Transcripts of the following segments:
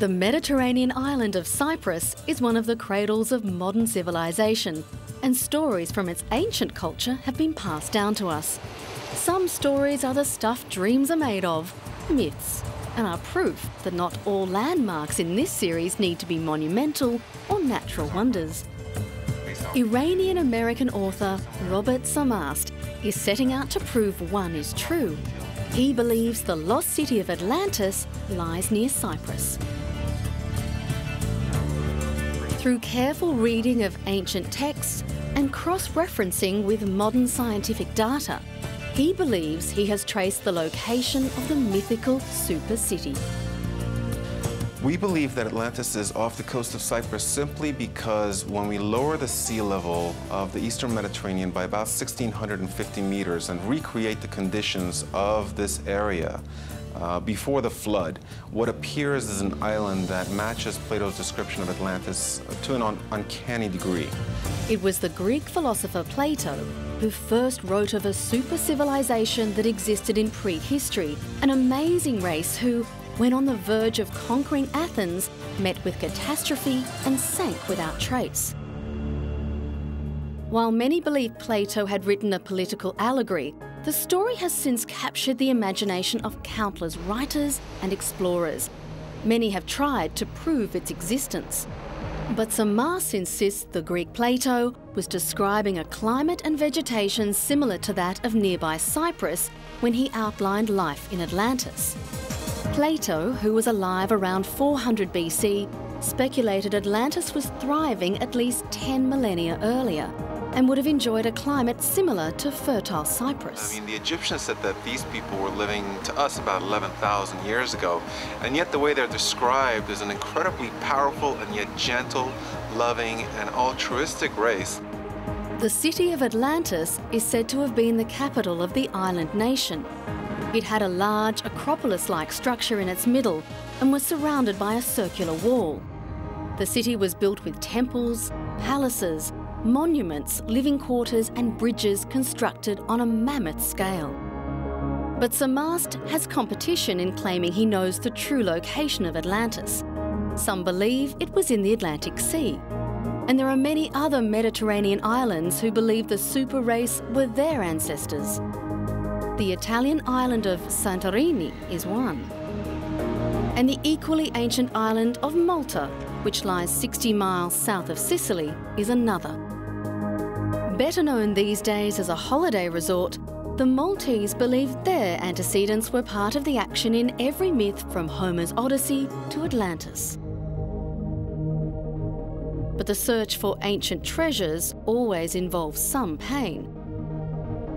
The Mediterranean island of Cyprus is one of the cradles of modern civilization, and stories from its ancient culture have been passed down to us. Some stories are the stuff dreams are made of, myths, and are proof that not all landmarks in this series need to be monumental or natural wonders. Iranian-American author Robert Sarmast is setting out to prove one is true. He believes the lost city of Atlantis lies near Cyprus. Through careful reading of ancient texts and cross-referencing with modern scientific data, he believes he has traced the location of the mythical super city. We believe that Atlantis is off the coast of Cyprus simply because when we lower the sea level of the eastern Mediterranean by about 1,650 meters and recreate the conditions of this area, before the flood, what appears is an island that matches Plato's description of Atlantis to an uncanny degree. It was the Greek philosopher Plato who first wrote of a super civilization that existed in prehistory, an amazing race who, when on the verge of conquering Athens, met with catastrophe and sank without trace. While many believe Plato had written a political allegory, the story has since captured the imagination of countless writers and explorers. Many have tried to prove its existence. But Sarmast insists the Greek Plato was describing a climate and vegetation similar to that of nearby Cyprus when he outlined life in Atlantis. Plato, who was alive around 400 BC, speculated Atlantis was thriving at least 10 millennia earlier and would have enjoyed a climate similar to fertile Cyprus. I mean, the Egyptians said that these people were living to us about 11,000 years ago, and yet the way they're described is an incredibly powerful and yet gentle, loving and altruistic race. The city of Atlantis is said to have been the capital of the island nation. It had a large Acropolis-like structure in its middle and was surrounded by a circular wall. The city was built with temples, palaces, monuments, living quarters and bridges constructed on a mammoth scale. But Sarmast has competition in claiming he knows the true location of Atlantis. Some believe it was in the Atlantic Sea. And there are many other Mediterranean islands who believe the super race were their ancestors. The Italian island of Santorini is one. And the equally ancient island of Malta, which lies 60 miles south of Sicily, is another. Better known these days as a holiday resort, the Maltese believed their antecedents were part of the action in every myth from Homer's Odyssey to Atlantis. But the search for ancient treasures always involves some pain.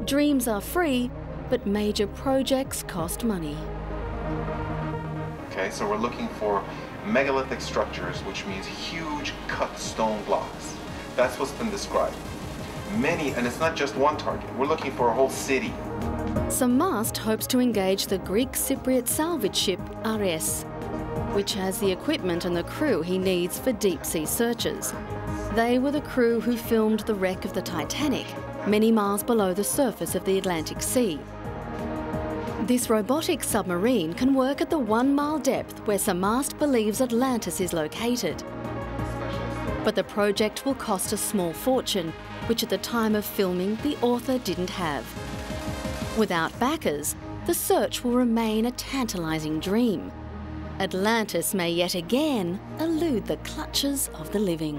Dreams are free, but major projects cost money. Okay, so we're looking for megalithic structures, which means huge cut stone blocks. That's what's been described. Many, and it's not just one target. We're looking for a whole city. Sarmast hopes to engage the Greek Cypriot salvage ship Ares, which has the equipment and the crew he needs for deep sea searches. They were the crew who filmed the wreck of the Titanic, many miles below the surface of the Atlantic Sea. This robotic submarine can work at the 1 mile depth where Sarmast believes Atlantis is located. But the project will cost a small fortune, which at the time of filming the author didn't have. Without backers, the search will remain a tantalising dream. Atlantis may yet again elude the clutches of the living.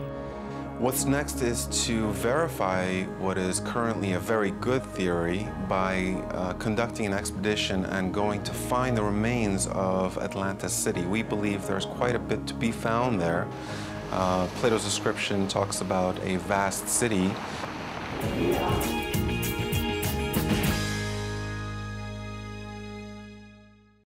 What's next is to verify what is currently a very good theory by conducting an expedition and going to find the remains of Atlantis City. We believe there's quite a bit to be found there. Plato's description talks about a vast city.